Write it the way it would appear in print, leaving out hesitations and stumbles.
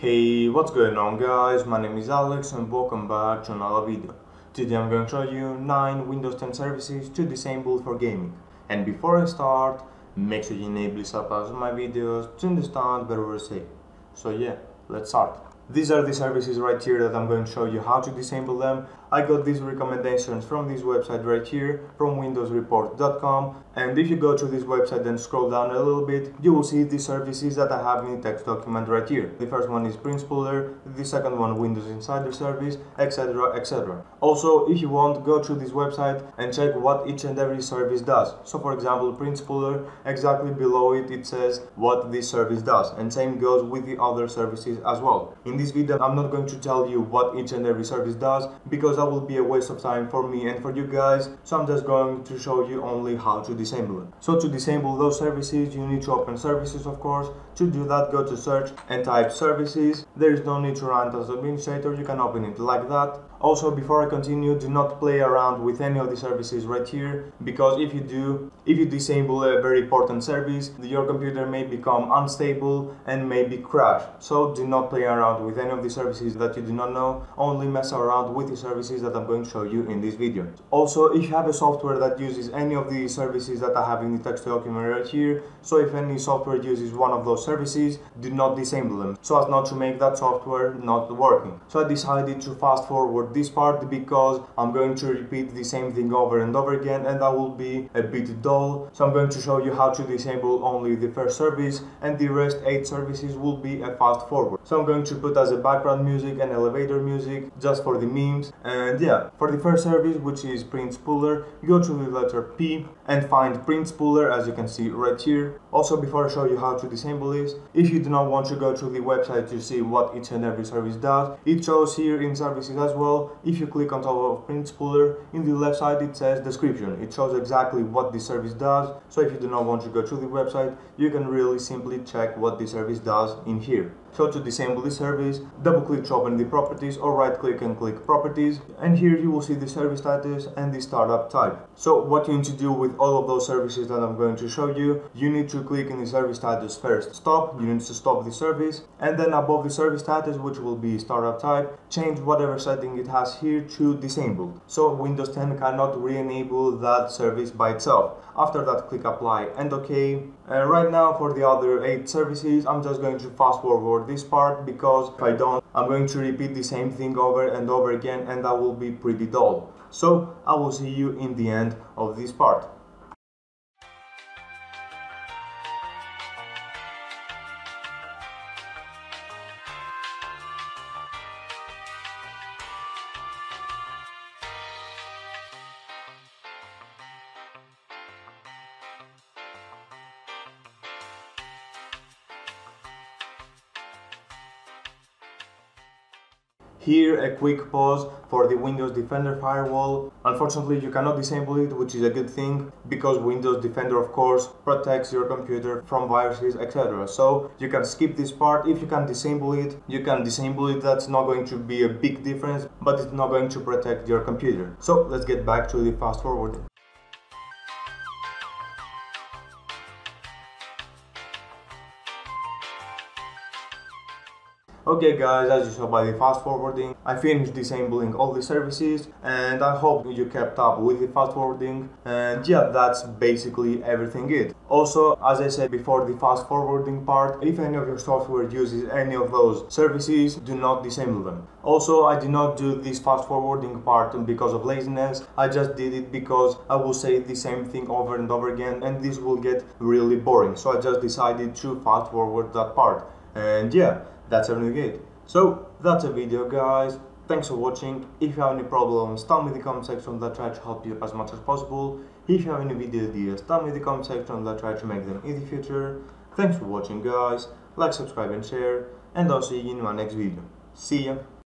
Hey, what's going on guys, my name is Alex and welcome back to another video. Today I'm going to show you 9 Windows 10 services to disable for gaming. And before I start, make sure you enable this app as my videos to understand better what I say. So yeah, let's start. These are the services right here that I'm going to show you how to disable them. I got these recommendations from this website right here, from windowsreport.com, and if you go to this website and scroll down a little bit, you will see the services that I have in the text document right here. The first one is Print Spooler, the second one Windows Insider Service, etc, etc. Also, if you want, go to this website and check what each and every service does. So for example, Print Spooler, exactly below it, it says what this service does, and same goes with the other services as well. In this video, I'm not going to tell you what each and every service does, because that will be a waste of time for me and for you guys, so I'm just going to show you only how to disable it. So to disable those services, you need to open services, of course. To do that, go to search and type services. There is no need to run as administrator, you can open it like that. Also, before I continue, do not play around with any of the services right here, because if you do, if you disable a very important service, your computer may become unstable and maybe crash. So do not play around with any of the services that you do not know, only mess around with the services that I'm going to show you in this video. Also, if you have a software that uses any of the services that I have in the text document right here, so if any software uses one of those services, do not disable them, so as not to make that software not working. So I decided to fast forward this part because I'm going to repeat the same thing over and over again and that will be a bit dull, so I'm going to show you how to disable only the first service, and the rest 8 services will be a fast forward. So I'm going to put as a background music and elevator music just for the memes. And yeah, for the first service, which is Print Spooler, go to the letter P and find Print Spooler, as you can see right here. Also, before I show you how to disable this, if you do not want to go to the website to see what each and every service does, it shows here in services as well. If you click on top of Print Spooler, in the left side it says description. It shows exactly what the service does, so if you do not want to go to the website, you can really simply check what the service does in here. So to disable this service, double click to open the properties, or right click and click properties, and here you will see the service status and the startup type. So what you need to do with all of those services that I'm going to show you, you need to click in the service status first stop, you need to stop the service, and then above the service status, which will be startup type, change whatever setting it has here to disabled. So Windows 10 cannot re-enable that service by itself. After that, click apply and OK. Right now, for the other 8 services, I'm just going to fast forward this part, because if I don't, I'm going to repeat the same thing over and over again and that will be pretty dull. So I will see you in the end of this part. Here a quick pause for the Windows Defender Firewall. Unfortunately, you cannot disable it, which is a good thing, because Windows Defender, of course, protects your computer from viruses, etc. So you can skip this part. If you can disable it, you can disable it. That's not going to be a big difference, but it's not going to protect your computer. So let's get back to the fast forward. Okay guys, as you saw by the fast forwarding, I finished disabling all the services and I hope you kept up with the fast forwarding, and yeah, that's basically everything it. Also, as I said before, the fast forwarding part, if any of your software uses any of those services, do not disable them. Also, I did not do this fast forwarding part because of laziness, I just did it because I will say the same thing over and over again and this will get really boring, so I just decided to fast forward that part. And yeah, that's everything good. So that's a video guys, thanks for watching. If you have any problems, tell me in the comment section, that try to help you as much as possible. If you have any video ideas, tell me in the comment section, that try to make them in the future. Thanks for watching guys, like, subscribe and share, and I'll see you in my next video. See ya!